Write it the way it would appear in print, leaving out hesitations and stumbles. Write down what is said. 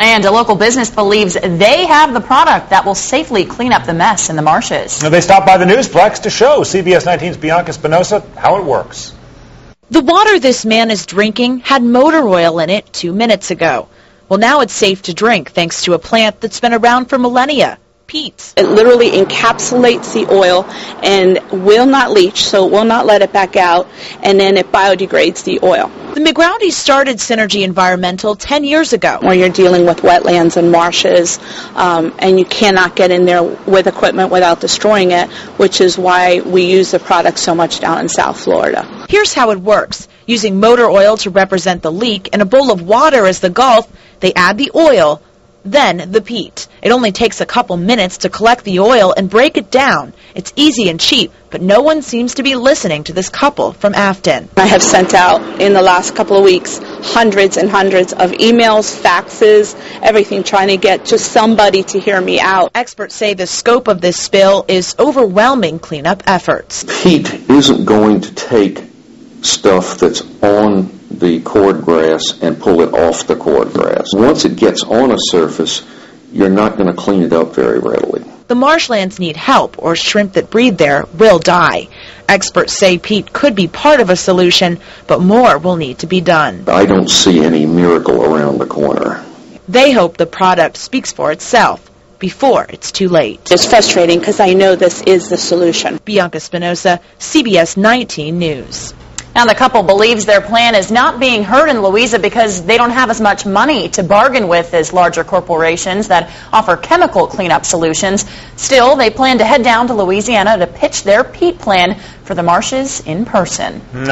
And a local business believes they have the product that will safely clean up the mess in the marshes. Now they stopped by the Newsplex to show CBS 19's Bianca Spinoza how it works. The water this man is drinking had motor oil in it 2 minutes ago. Well, now it's safe to drink thanks to a plant that's been around for millennia. Peats. It literally encapsulates the oil and will not leach, so it will not let it back out, and then it biodegrades the oil. The McGroartys started Synergy Environmental 10 years ago. When you're dealing with wetlands and marshes, and you cannot get in there with equipment without destroying it, which is why we use the product so much down in South Florida. Here's how it works. Using motor oil to represent the leak and a bowl of water as the gulf, they add the oil, then the peat. It only takes a couple minutes to collect the oil and break it down. It's easy and cheap, but no one seems to be listening to this couple from Afton. I have sent out in the last couple of weeks hundreds and hundreds of emails, faxes, everything, trying to get just somebody to hear me out. Experts say the scope of this spill is overwhelming cleanup efforts. Peat isn't going to take stuff that's on the cordgrass and pull it off the cordgrass. Once it gets on a surface, you're not going to clean it up very readily. The marshlands need help, or shrimp that breed there will die. Experts say peat could be part of a solution, but more will need to be done. I don't see any miracle around the corner. They hope the product speaks for itself before it's too late. It's frustrating because I know this is the solution. Bianca Spinoza, CBS 19 News. Now, the couple believes their plan is not being heard in Louisiana because they don't have as much money to bargain with as larger corporations that offer chemical cleanup solutions. Still, they plan to head down to Louisiana to pitch their peat plan for the marshes in person. No.